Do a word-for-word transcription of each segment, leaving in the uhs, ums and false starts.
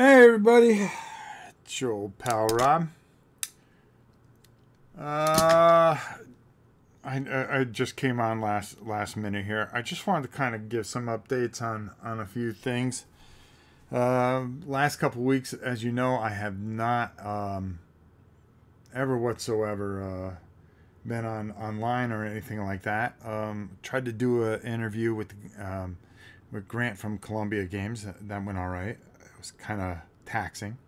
Hey everybody, it's your old pal Rob. Uh, I I just came on last last minute here. I just wanted to kind of give some updates on on a few things. Uh, last couple weeks, as you know, I have not um, ever whatsoever uh, been on online or anything like that. Um, tried to do an interview with um, with Grant from Columbia Games. That went all right. It was kind of taxing.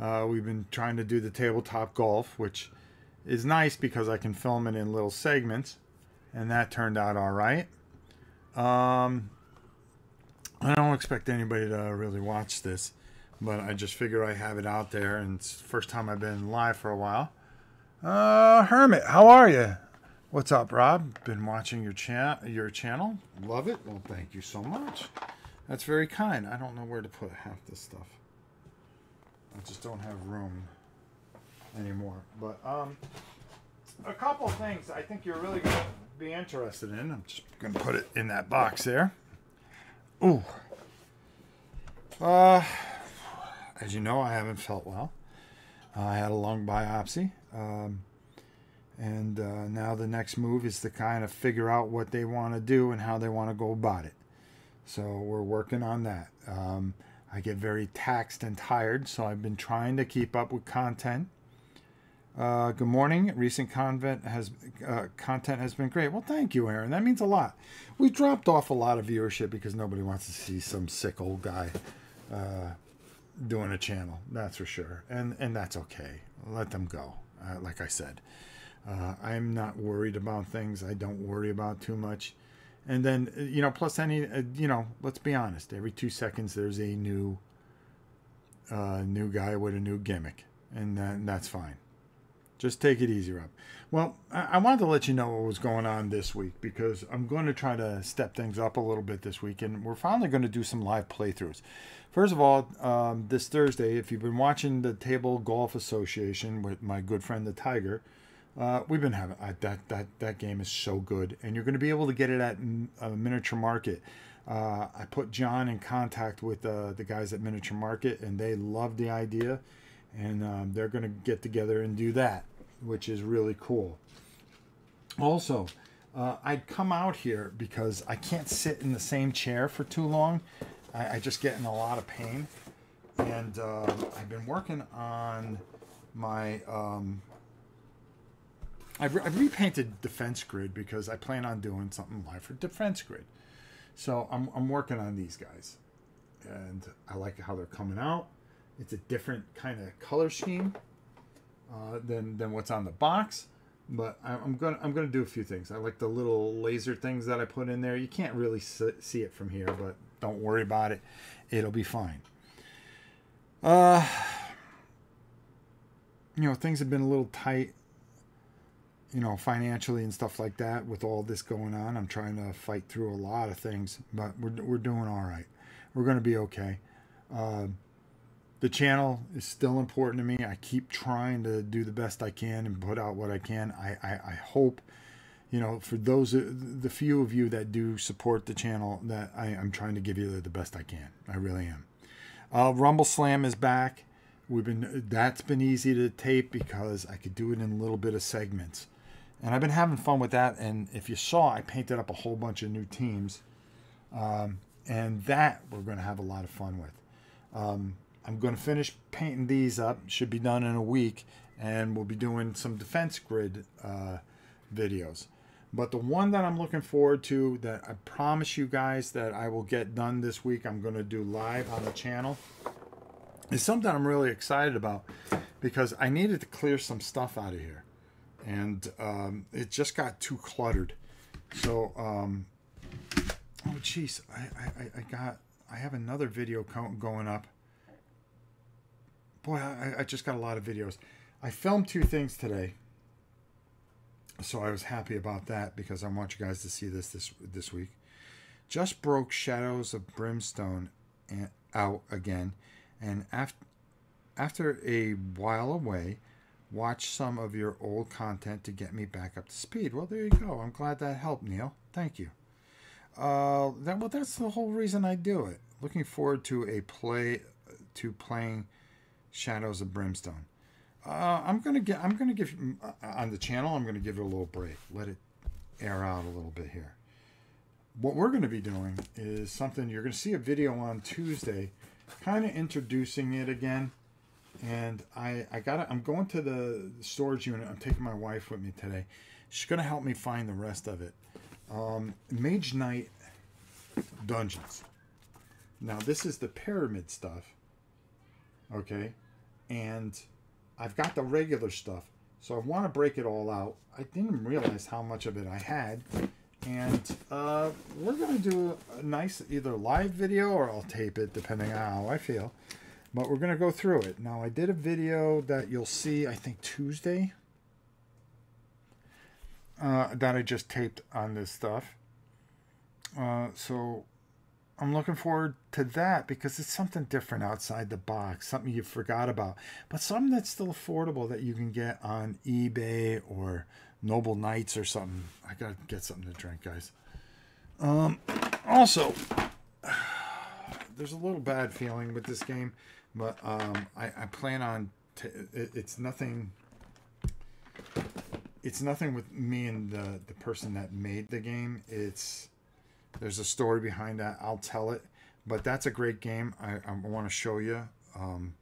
Uh, we've been trying to do the tabletop golf, which is nice because I can film it in little segments, and that turned out all right. Um, I don't expect anybody to really watch this, but I just figure I have it out there, and it's the first time I've been live for a while. Uh, Hermit, how are you? What's up, Rob? Been watching your, cha your channel. Love it. Well, thank you so much. That's very kind. I don't know where to put half this stuff. I just don't have room anymore. But um, a couple things I think you're really going to be interested in. I'm just going to put it in that box there. Ooh. Uh, as you know, I haven't felt well. Uh, I had a lung biopsy. Um, and uh, now the next move is to kind of figure out what they want to do and how they want to go about it. So we're working on that. Um, I get very taxed and tired, so I've been trying to keep up with content. Uh, good morning. Recent content has uh, content has been great. Well, thank you, Aaron. That means a lot. We dropped off a lot of viewership because nobody wants to see some sick old guy uh, doing a channel. That's for sure, and and that's okay. Let them go. Uh, like I said, uh, I'm not worried about things. I don't worry about too much. And then, you know, plus any, uh, you know, let's be honest. Every two seconds, there's a new, uh, new guy with a new gimmick. And, that, and that's fine. Just take it easy, Rob. Well, I, I wanted to let you know what was going on this week, because I'm going to try to step things up a little bit this week. And we're finally going to do some live playthroughs. First of all, um, this Thursday, if you've been watching the Table Golf Association with my good friend, the Tiger, Uh, we've been having uh, that that that game is so good, and you're going to be able to get it at uh, Miniature Market. Uh, I put John in contact with uh, the guys at Miniature Market, and they love the idea, and um, they're going to get together and do that, which is really cool. Also, uh, I'd come out here because I can't sit in the same chair for too long. I, I just get in a lot of pain, and uh, I've been working on my. Um, I've, re I've repainted Defense Grid because I plan on doing something live for Defense Grid. So I'm, I'm working on these guys. And I like how they're coming out. It's a different kind of color scheme uh, than, than what's on the box. But I, I'm going I'm gonna to do a few things. I like the little laser things that I put in there. You can't really see it from here, but don't worry about it. It'll be fine. Uh, you know, things have been a little tight, you know, financially and stuff like that. With all this going on, I'm trying to fight through a lot of things, but we're, we're doing all right. We're going to be okay. Uh, the channel is still important to me. I keep trying to do the best I can and put out what I can. I, I, I hope, you know, for those, the few of you that do support the channel, that I, I'm trying to give you the best I can. I really am. Uh, Rumble Slam is back. We've been, that's been easy to tape because I could do it in a little bit of segments. And I've been having fun with that. And if you saw, I painted up a whole bunch of new teams. Um, and that we're going to have a lot of fun with. Um, I'm going to finish painting these up. Should be done in a week. And we'll be doing some Defense Grid uh, videos. But the one that I'm looking forward to, that I promise you guys that I will get done this week, I'm going to do live on the channel, is something I'm really excited about. Because I needed to clear some stuff out of here. And um, it just got too cluttered. So, um, oh geez, I, I, I got, I have another video going up. Boy, I, I just got a lot of videos. I filmed two things today. So I was happy about that because I want you guys to see this this, this week. Just broke Shadows of Brimstone and, out again. And after, after a while away, watch some of your old content to get me back up to speed. Well, there you go. I'm glad that helped, Neil. Thank you. Uh, that, well, that's the whole reason I do it. Looking forward to a play to playing Shadows of Brimstone. Uh, I'm gonna get. I'm gonna give uh, on the channel. I'm gonna give it a little break. Let it air out a little bit here. What we're gonna be doing is something you're gonna see a video on Tuesday, kind of introducing it again. And I, I got. I'm going to the storage unit. I'm taking my wife with me today. She's gonna help me find the rest of it. Um, Mage Knight Dungeons. Now this is the pyramid stuff. Okay, and I've got the regular stuff, so I want to break it all out. I didn't realize how much of it I had, and uh, we're going to do a nice either live video or I'll tape it, depending on how I feel. But we're going to go through it. Now, I did a video that you'll see, I think, Tuesday, uh, that I just taped on this stuff. Uh, so I'm looking forward to that because it's something different outside the box, something you forgot about, but something that's still affordable that you can get on eBay or Noble Knights or something. I gotta get something to drink, guys. Um, also, there's a little bad feeling with this game, but um, I, I plan on. T it, it's nothing. It's nothing with me and the the person that made the game. It's. There's a story behind that. I'll tell it, but that's a great game. I, I want to show you. Um,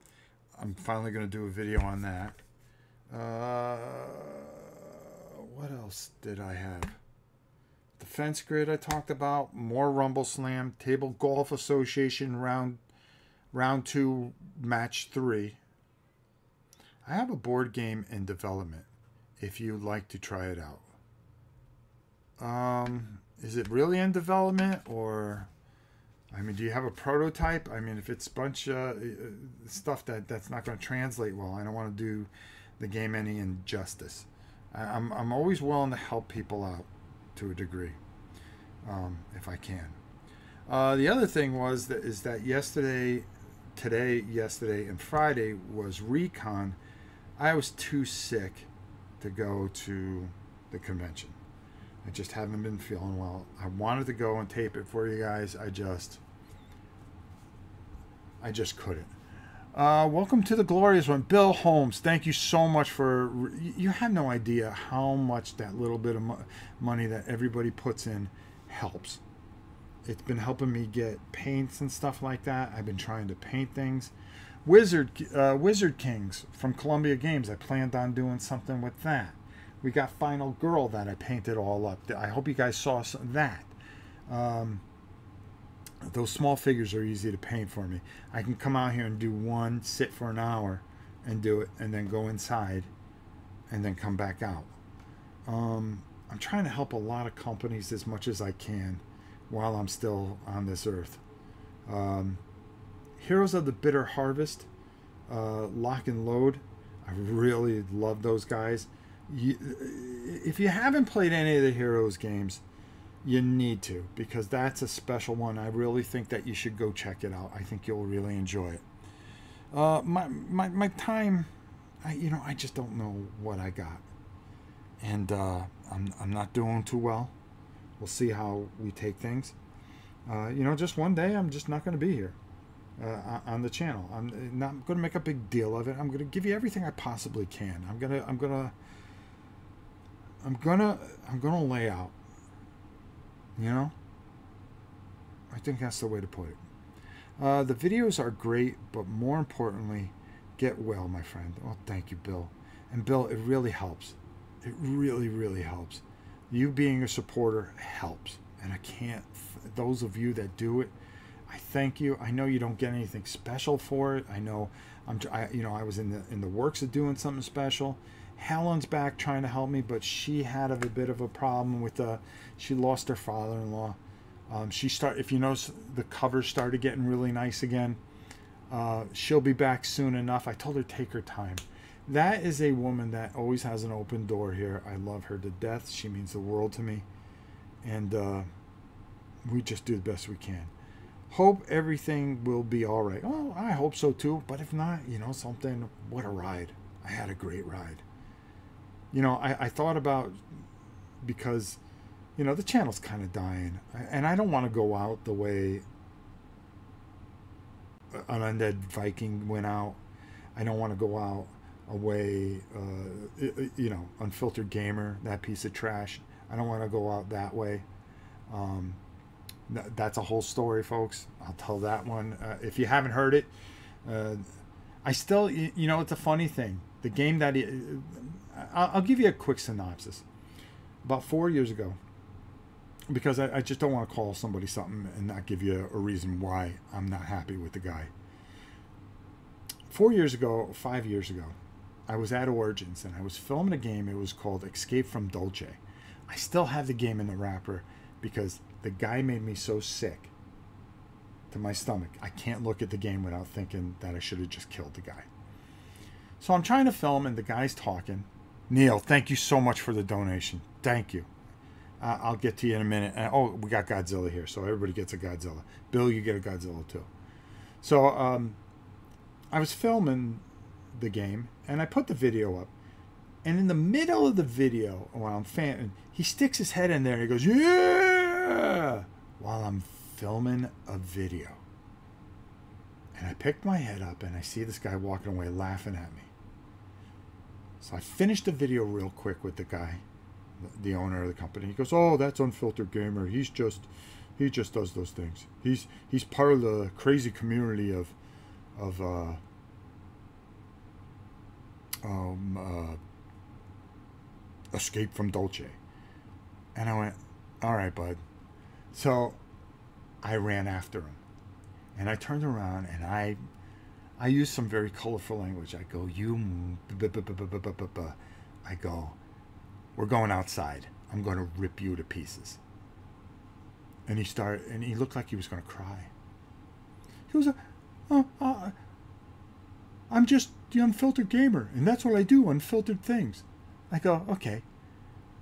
I'm finally going to do a video on that. Uh, what else did I have? Defense Grid I talked about. More Rumble Slam. Table Golf Association round round two, match three. I have a board game in development if you'd like to try it out. Um... Is it really in development, or, I mean, do you have a prototype? I mean, if it's a bunch of stuff that, that's not going to translate well, I don't want to do the game any injustice. I, I'm, I'm always willing to help people out to a degree, um, if I can. Uh, the other thing was that, is that yesterday, today, yesterday, and Friday was Recon. I was too sick to go to the convention. I just haven't been feeling well. I wanted to go and tape it for you guys. I just, I just couldn't. Uh, welcome to the glorious one, Bill Holmes. Thank you so much for. You have no idea how much that little bit of mo money that everybody puts in helps. It's been helping me get paints and stuff like that. I've been trying to paint things. Wizard, uh, Wizard Kings from Columbia Games. I planned on doing something with that. We got Final Girl that I painted all up. I hope you guys saw some of that. Um, those small figures are easy to paint for me. I can come out here and do one, sit for an hour and do it, and then go inside and then come back out. Um, I'm trying to help a lot of companies as much as I can while I'm still on this earth. Um, Heroes of the Bitter Harvest, uh, Lock and Load. I really love those guys. You, if you haven't played any of the Heroes games, you need to, because that's a special one. I really think that you should go check it out. I think you'll really enjoy it. Uh, my, my, my time, I, you know, I just don't know what I got. And uh, I'm, I'm not doing too well. We'll see how we take things. Uh, you know, just one day I'm just not going to be here uh, on the channel. I'm not going to make a big deal of it. I'm going to give you everything I possibly can. I'm going to, I'm going to, I'm gonna I'm gonna lay out, you know. I think that's the way to put it. Uh, the videos are great, but more importantly, get well, my friend. Oh, thank you, Bill. And Bill, it really helps. It really, really helps. You being a supporter helps, and I can't. Those of you that do it, I thank you. I know you don't get anything special for it. I know I'm. I, you know, I was in the in the works of doing something special. Helen's back trying to help me, but she had a bit of a problem with uh she lost her father-in-law. Um, she start if you notice the cover started getting really nice again. Uh, she'll be back soon enough. I told her take her time. That is a woman that always has an open door here. I love her to death. She means the world to me, and uh, we just do the best we can. Hope everything will be all right. Oh, I hope so too. But if not, you know something. What a ride! I had a great ride. You know, I, I thought about, because, you know, the channel's kind of dying. And I don't want to go out the way an undead Viking went out. I don't want to go out away, uh, you know, Unfiltered Gamer, that piece of trash. I don't want to go out that way. Um, th that's a whole story, folks. I'll tell that one. Uh, if you haven't heard it, uh, I still, you, you know, it's a funny thing. The game that, it, I'll, I'll give you a quick synopsis. About four years ago, because I, I just don't want to call somebody something and not give you a, a reason why I'm not happy with the guy. Four years ago, five years ago, I was at Origins and I was filming a game. It was called Escape from Dolce. I still have the game in the wrapper because the guy made me so sick to my stomach. I can't look at the game without thinking that I should have just killed the guy. So I'm trying to film and the guy's talking. Neil, thank you so much for the donation. Thank you. Uh, I'll get to you in a minute. And, oh, we got Godzilla here. So everybody gets a Godzilla. Bill, you get a Godzilla too. So um, I was filming the game and I put the video up. And in the middle of the video, while I'm fanning, he sticks his head in there and he goes, yeah, while I'm filming a video. And I picked my head up and I see this guy walking away laughing at me. So I finished the video real quick with the guy, the owner of the company. He goes, oh, that's Unfiltered Gamer. He's just, he just does those things. He's, he's part of the crazy community of, of, uh, um, uh, Escape from Dolce. And I went, all right, bud. So I ran after him and I turned around and I I used some very colorful language. I go, you b -b -b -b -b -b -b -b. I go, we're going outside. I'm going to rip you to pieces. And he started, and he looked like he was going to cry. He was like, oh, oh, I'm just the Unfiltered Gamer and that's what I do, unfiltered things. I go, okay,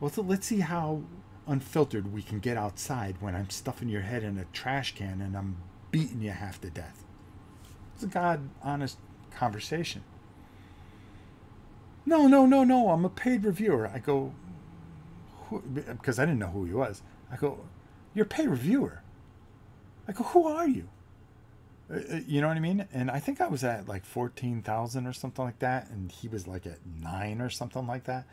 well, so let's see how unfiltered we can get outside when I'm stuffing your head in a trash can and I'm beating you half to death. It's a God honest conversation. No, no, no, no, I'm a paid reviewer. I go, who, because I didn't know who he was. I go, you're a paid reviewer. I go, who are you? Uh, you know what I mean? And I think I was at like fourteen thousand or something like that. And he was like at nine or something like that.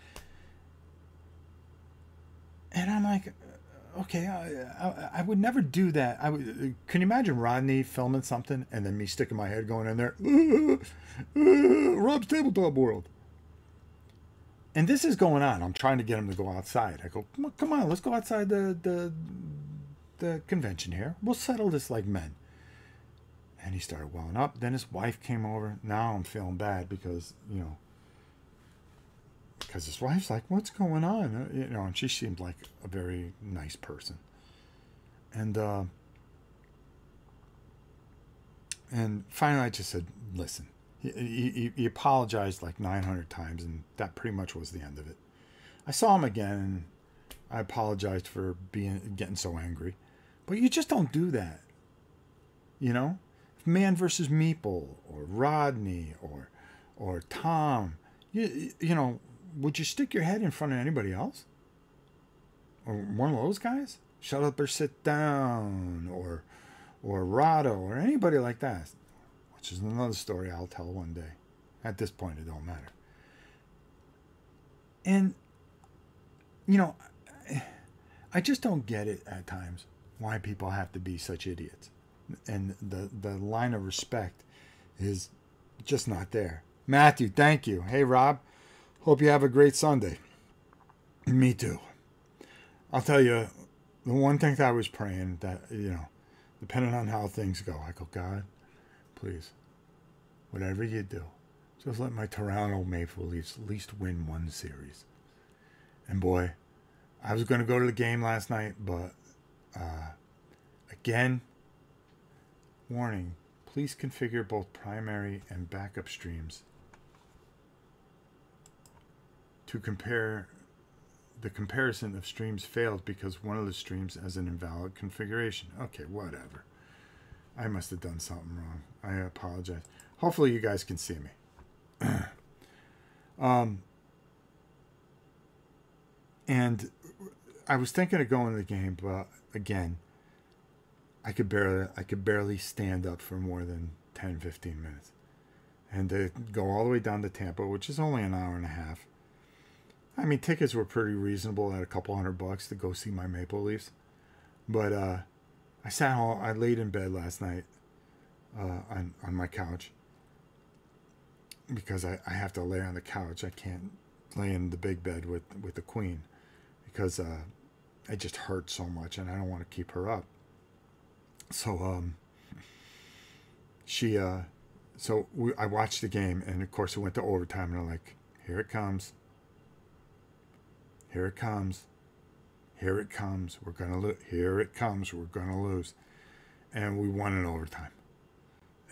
And I'm like, okay, I, I, I would never do that. I would, can you imagine Rodney filming something and then me sticking my head going in there, ooh, ooh, Rob's Tabletop World. And this is going on. I'm trying to get him to go outside. I go, come on, let's go outside the, the, the convention here. We'll settle this like men. And he started welling up. Then his wife came over. Now I'm feeling bad because, you know, because his wife's like, what's going on? You know, and she seemed like a very nice person. And, uh, and finally I just said, listen, he, he, he apologized like nine hundred times. And that pretty much was the end of it. I saw him again. And I apologized for being, getting so angry, but you just don't do that. You know? Man versus Meeple or Rodney or or Tom, you you know, would you stick your head in front of anybody else? Or one of those guys? Shut up or sit down or or Rado or anybody like that, which is another story I'll tell one day. At this point, it don't matter. And you know, I just don't get it at times why people have to be such idiots. And the the line of respect is just not there. Matthew, thank you. Hey, Rob, hope you have a great Sunday. Me too. I'll tell you, the one thing that I was praying that, you know, depending on how things go, I go, God, please, whatever you do, just let my Toronto Maple Leafs at least win one series. And boy, I was going to go to the game last night, but uh, again, warning, please configure both primary and backup streams to compare. The comparison of streams failed because one of the streams has an invalid configuration. Okay, whatever. I must have done something wrong. I apologize. Hopefully you guys can see me. um, and I was thinking of going to the game, but again, I could barely I could barely stand up for more than ten, fifteen minutes. And to go all the way down to Tampa, which is only an hour and a half. I mean, tickets were pretty reasonable at a couple hundred bucks to go see my Maple Leafs. But uh, I sat home, I laid in bed last night uh, on, on my couch. Because I, I have to lay on the couch. I can't lay in the big bed with, with the queen. Because uh, I just hurt so much and I don't want to keep her up. So, um, she, uh, so we, I watched the game, and of course it went to overtime, and I'm like, here it comes. Here it comes. Here it comes. We're going to lose. Here it comes. We're going to lose. And we won in overtime.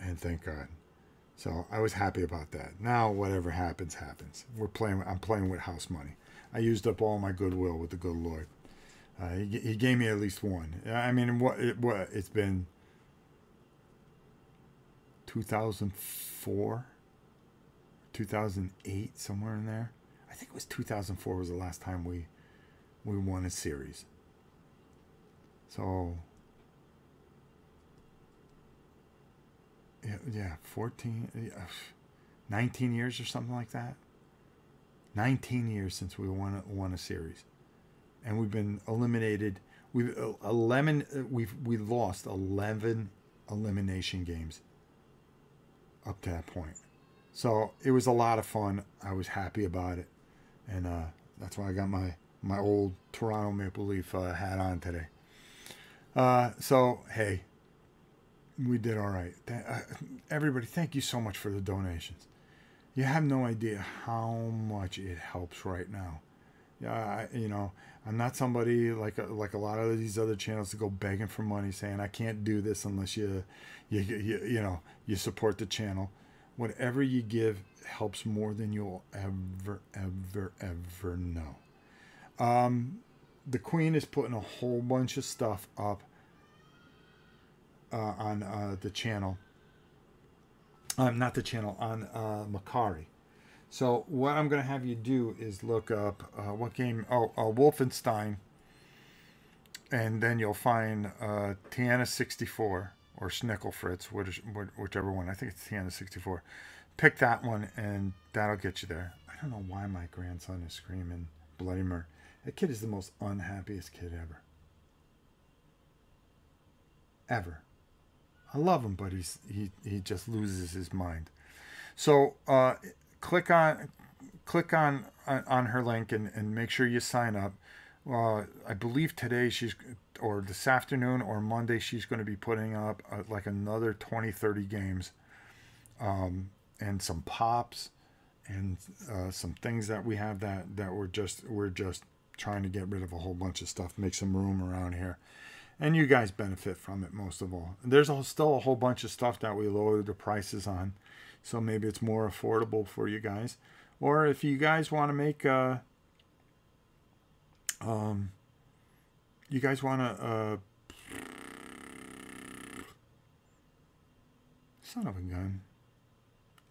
And thank God. So I was happy about that. Now, whatever happens, happens. We're playing, I'm playing with house money. I used up all my goodwill with the good Lord. Uh, he, he gave me at least one. I mean, what, it, what it's been two thousand four, two thousand eight, somewhere in there. I think it was two thousand four was the last time we we won a series. So yeah, yeah, fourteen, nineteen years or something like that. nineteen years since we won won a series. And we've been eliminated. We've eleven. We've we lost eleven elimination games up to that point. So it was a lot of fun. I was happy about it, and uh, that's why I got my my old Toronto Maple Leaf uh, hat on today. Uh, so hey, we did all right. Th uh, everybody, thank you so much for the donations. You have no idea how much it helps right now. Yeah, uh, you know, I'm not somebody like like a lot of these other channels to go begging for money, saying I can't do this unless you, you you you know you support the channel. Whatever you give helps more than you'll ever ever ever know. Um, the Queen is putting a whole bunch of stuff up uh, on uh, the channel. Um, not the channel, on uh, Macari. So what I'm going to have you do is look up uh, what game, oh, uh, Wolfenstein, and then you'll find uh, Tiana sixty-four or Schnickelfritz, which, whichever one. I think it's Tiana sixty-four. Pick that one, and that'll get you there. I don't know why my grandson is screaming bloody murder. That kid is the most unhappiest kid ever. Ever. I love him, but he's, he, he just loses his mind. So... Uh, Click on, click on on her link and, and make sure you sign up. Uh, I believe today she's, or this afternoon or Monday, she's going to be putting up uh, like another twenty, thirty games, um, and some pops, and uh, some things that we have that that we're just we're just trying to get rid of a whole bunch of stuff, make some room around here, and you guys benefit from it most of all. There's still a whole bunch of stuff that we lowered the prices on. So maybe it's more affordable for you guys. Or if you guys want to make, uh, um, you guys want to, uh, son of a gun.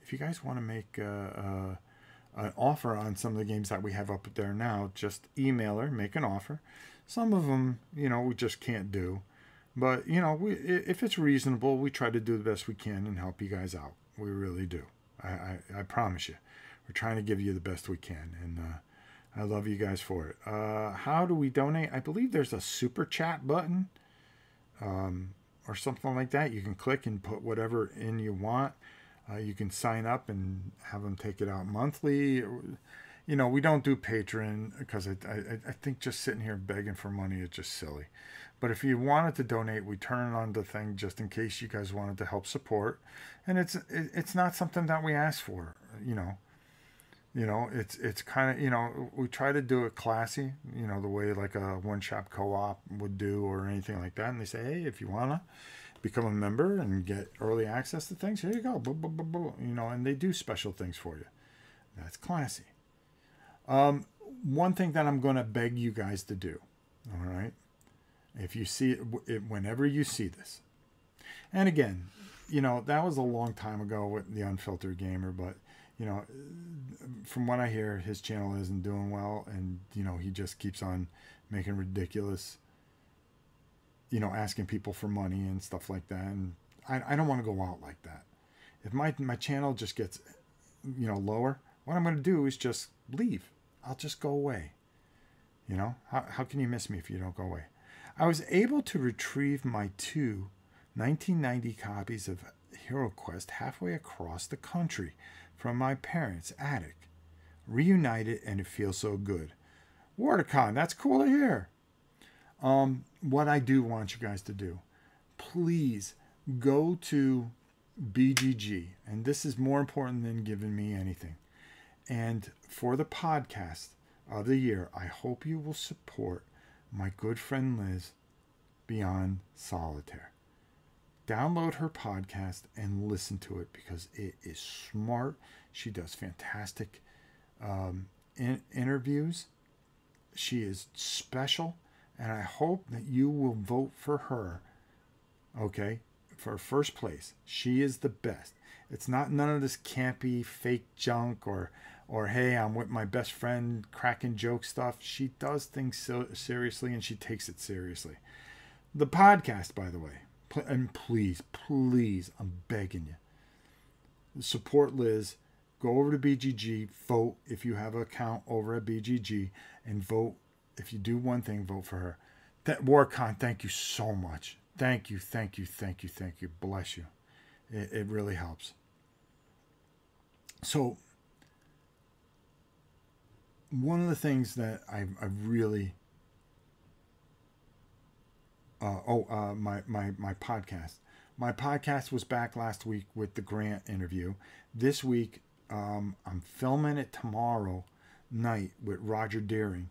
If you guys want to make uh, uh, an offer on some of the games that we have up there now, just email her, make an offer. Some of them, you know, we just can't do. But, you know, we, if it's reasonable, we try to do the best we can and help you guys out. We really do. I, I, I promise you. We're trying to give you the best we can. And uh, I love you guys for it. Uh, how do we donate? I believe there's a super chat button um, or something like that. You can click and put whatever in you want. Uh, you can sign up and have them take it out monthly. You know, we don't do Patreon because I, I, I think just sitting here begging for money is just silly. But if you wanted to donate, we turn on the thing just in case you guys wanted to help support. And it's it's not something that we ask for, you know. You know, it's it's kind of, you know, we try to do it classy, you know, the way like a one-shop co-op would do or anything like that. And they say, hey, if you want to become a member and get early access to things, here you go. Blah, blah, blah, blah. You know, and they do special things for you. That's classy. Um, one thing that I'm going to beg you guys to do, all right? If you see it, whenever you see this, and again, you know, that was a long time ago with the Unfiltered Gamer, but you know, from what I hear, his channel isn't doing well, and you know, he just keeps on making ridiculous, you know, asking people for money and stuff like that. And I, I don't want to go out like that. if my, my channel just gets, you know, lower, what I'm going to do is just leave. I'll just go away. You know, how, how can you miss me if you don't go away? I was able to retrieve my two nineteen ninety copies of HeroQuest halfway across the country from my parents' attic. Reunited, and it feels so good. Wordicon, that's cool to hear. Um, what I do want you guys to do, please go to B G G, and this is more important than giving me anything. And for the podcast of the year, I hope you will support my good friend Liz, Beyond Solitaire. Download her podcast and listen to it because it is smart. She does fantastic um, in interviews. She is special, and I hope that you will vote for her, okay, for first place. She is the best. It's not none of this campy, fake junk or, or hey, I'm with my best friend, cracking joke stuff. She does things so seriously, and she takes it seriously. The podcast, by the way, and please, please, I'm begging you, support Liz. Go over to B G G, vote if you have an account over at B G G, and vote. If you do one thing, vote for her. That Warcon, thank you so much. Thank you, thank you, thank you, thank you. Bless you. It, it really helps. So, one of the things that I, I really... Uh, oh, uh, my, my, my podcast. My podcast was back last week with the Grant interview. This week, um, I'm filming it tomorrow night with Roger Deering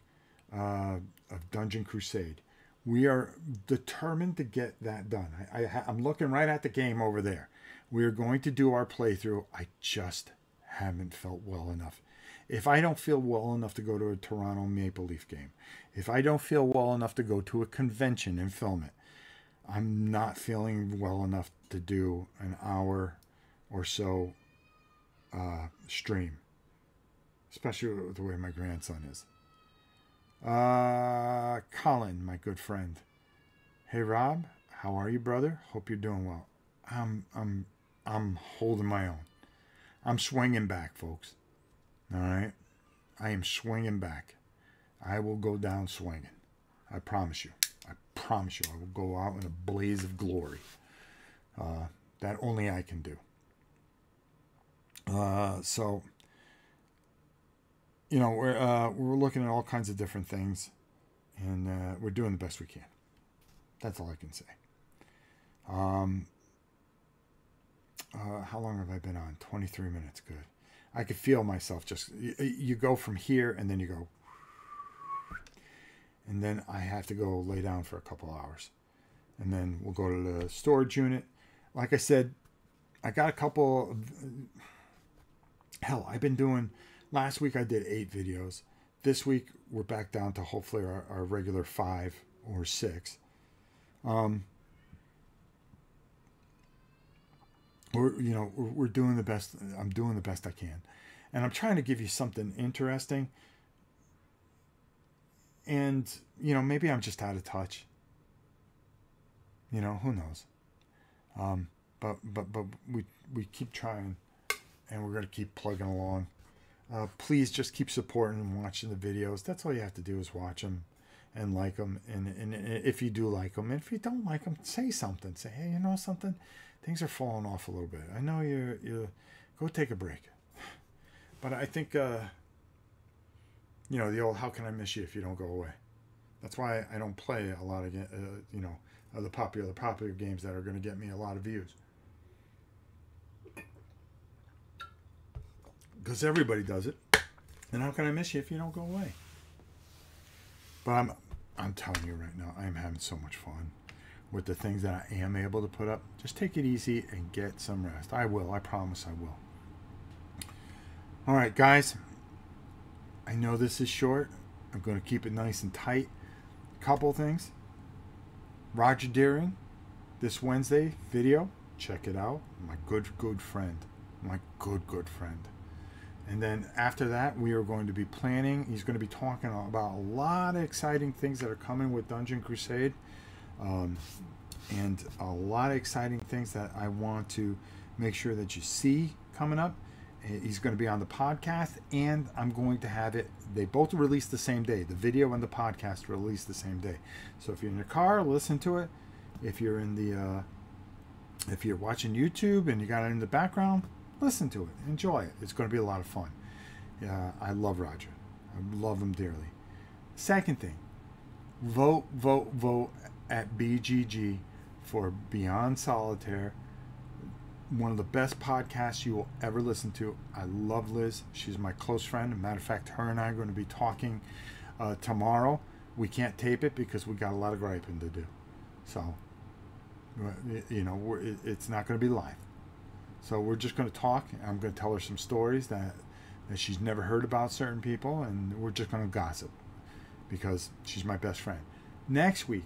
uh, of Dungeon Crusade. We are determined to get that done. I, I, I'm looking right at the game over there. We are going to do our playthrough. I just haven't felt well enough. If I don't feel well enough to go to a Toronto Maple Leaf game, if I don't feel well enough to go to a convention and film it, I'm not feeling well enough to do an hour or so uh, stream, especially with the way my grandson is. Uh, Colin, my good friend. Hey, Rob, how are you, brother? Hope you're doing well. I'm, I'm, I'm holding my own. I'm swinging back, folks. All right? I am swinging back. I will go down swinging. I promise you. I promise you. I will go out in a blaze of glory. Uh, that only I can do. Uh, so... You know, we're, uh, we're looking at all kinds of different things, and uh, we're doing the best we can. That's all I can say. Um, uh, how long have I been on? twenty-three minutes, good. I could feel myself just, you, you go from here, and then you go, and then I have to go lay down for a couple hours. And then we'll go to the storage unit. Like I said, I got a couple, hell, I've been doing... Last week I did eight videos. This week we're back down to hopefully our, our regular five or six. Um, we're you know we're, we're doing the best. I'm doing the best I can, and I'm trying to give you something interesting. And you know maybe I'm just out of touch. You know who knows, um, but but but we we keep trying, and we're gonna keep plugging along. Uh, please just keep supporting and watching the videos. That's all you have to do is watch them and like them. And, and, and if you do like them, and if you don't like them, say something. Say, hey, you know something? Things are falling off a little bit. I know you're, you're go take a break. But I think, uh, you know, the old, how can I miss you if you don't go away? That's why I don't play a lot of, uh, you know, of the popular, popular games that are going to get me a lot of views. Because everybody does it, and how can I miss you if you don't go away? But I'm, I'm telling you right now, I am having so much fun with the things that I am able to put up. Just take it easy and get some rest. I will. I promise I will. All right, guys. I know this is short. I'm going to keep it nice and tight. A couple things. Roger Deering, this Wednesday video. Check it out. My good, good friend. My good, good friend. And then after that, we are going to be planning. He's going to be talking about a lot of exciting things that are coming with Dungeon Crusade. Um, and a lot of exciting things that I want to make sure that you see coming up. He's going to be on the podcast, and I'm going to have it, they both release the same day, the video and the podcast release the same day. So if you're in your car, listen to it. If you're in the uh if you're watching YouTube and you got it in the background, listen to it, enjoy it. It's going to be a lot of fun. Yeah, I love Roger, I love him dearly. Second thing, vote vote vote at B G G for Beyond Solitaire, one of the best podcasts you will ever listen to. I love Liz. She's my close friend. As a matter of fact, her and I are going to be talking uh, tomorrow. We can't tape it because we got a lot of griping to do. So, you know, we're, it's not going to be live. So we're just going to talk. I'm going to tell her some stories that, that she's never heard about certain people, and we're just going to gossip because she's my best friend. Next week,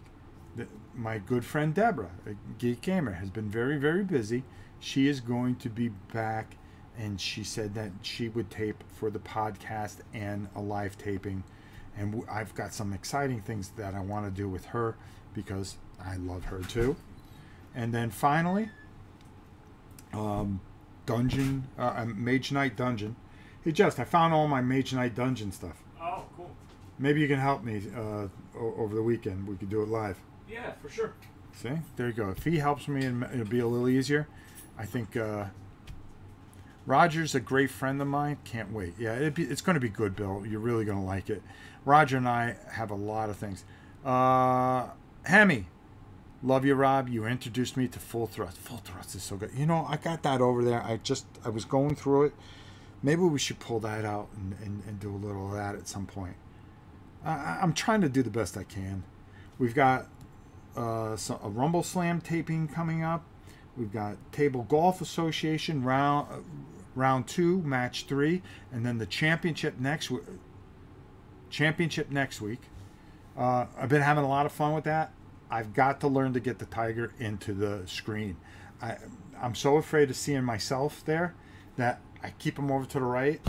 the, my good friend Deborah, Geek Gamer, has been very, very busy. She is going to be back, and she said that she would tape for the podcast and a live taping. And I've got some exciting things that I want to do with her because I love her too. And then finally, um, Dungeon, uh, Mage Knight Dungeon. Hey, Just, I found all my Mage Knight Dungeon stuff. Oh, cool. Maybe you can help me uh, over the weekend. We could do it live. Yeah, for sure. See? There you go. If he helps me, it'll be a little easier. I think uh, Roger's a great friend of mine. Can't wait. Yeah, it'd be, it's going to be good, Bill. You're really going to like it. Roger and I have a lot of things. Uh, Hemi, love you, Rob. You introduced me to Full Thrust. Full Thrust is so good. You know, I got that over there. I just, I was going through it. Maybe we should pull that out and, and, and do a little of that at some point. I, I'm trying to do the best I can. We've got uh, some, a Rumble Slam taping coming up. We've got Table Golf Association, round uh, round two, match three, and then the championship next week. Championship next week. Uh, I've been having a lot of fun with that. I've got to learn to get the Tiger into the screen. I, I'm so afraid of seeing myself there that I keep him over to the right.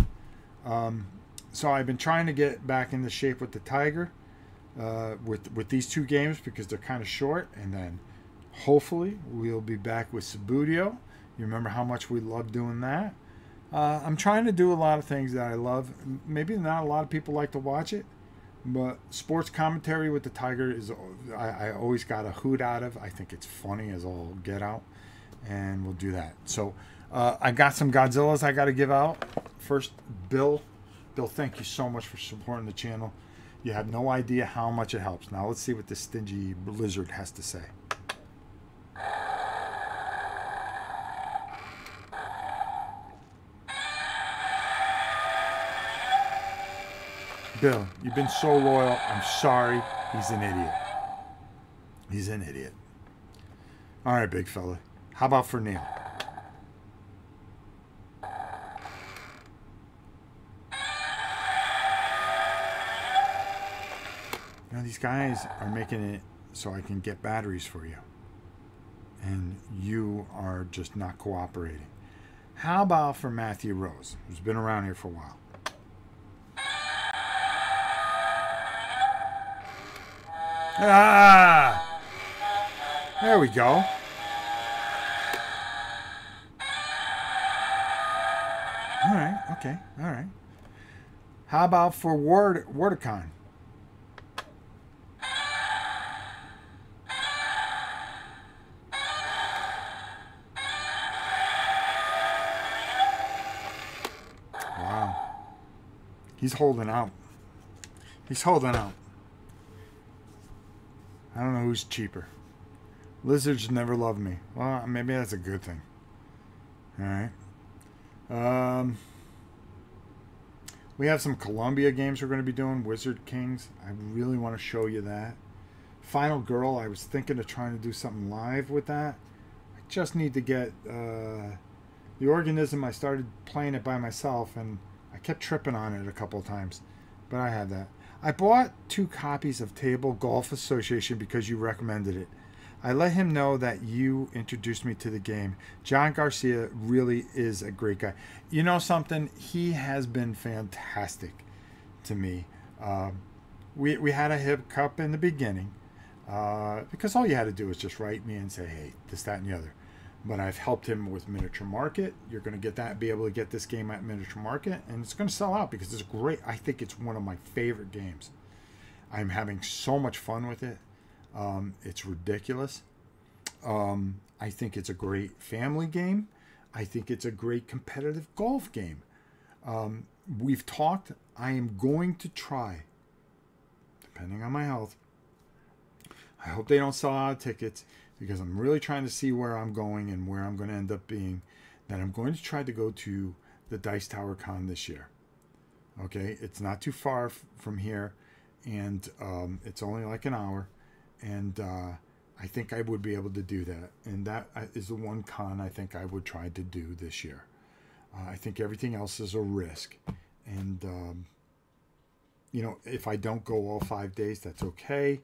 Um, so I've been trying to get back into shape with the Tiger uh, with, with these two games because they're kind of short, and then hopefully we'll be back with Subudio. You remember how much we love doing that. Uh, I'm trying to do a lot of things that I love. Maybe not a lot of people like to watch it, but sports commentary with the Tiger is I, I always got a hoot out of. I think it's funny as all get out, and we'll do that. So uh, I got some Godzillas I got to give out. First, Bill. Bill, thank you so much for supporting the channel. You have no idea how much it helps. Now let's see what this stingy lizard has to say. Bill, you've been so loyal. I'm sorry. He's an idiot. He's an idiot. All right, big fella. How about for Neil? Now, these guys are making it so I can get batteries for you. And you are just not cooperating. How about for Matthew Rose, who's been around here for a while? Ah! There we go. All right, okay, all right. How about for Word Wordicon? Wow. He's holding out. He's holding out. I don't know who's cheaper. Lizards never love me. Well, maybe that's a good thing. All right. Um, we have some Columbia games we're going to be doing. Wizard Kings. I really want to show you that. Final Girl. I was thinking of trying to do something live with that. I just need to get uh, the organism. I started playing it by myself, and I kept tripping on it a couple of times. But I have that. I bought two copies of Table Golf Association because you recommended it. I let him know that you introduced me to the game. John Garcia really is a great guy. You know something? He has been fantastic to me. Um, we, we had a hiccup in the beginning uh, because all you had to do was just write me and say, hey, this, that, and the other. But I've helped him with Miniature Market. You're going to get that, be able to get this game at Miniature Market, and it's going to sell out because it's great. I think it's one of my favorite games. I'm having so much fun with it. Um, it's ridiculous. Um, I think it's a great family game. I think it's a great competitive golf game. Um, we've talked. I am going to try, depending on my health. I hope they don't sell out of tickets, because I'm really trying to see where I'm going and where I'm going to end up being, that I'm going to try to go to the Dice Tower Con this year. Okay, it's not too far from here, and um, it's only like an hour, and uh, I think I would be able to do that, and that is the one con I think I would try to do this year. Uh, I think everything else is a risk, and um, you know, if I don't go all five days, that's okay.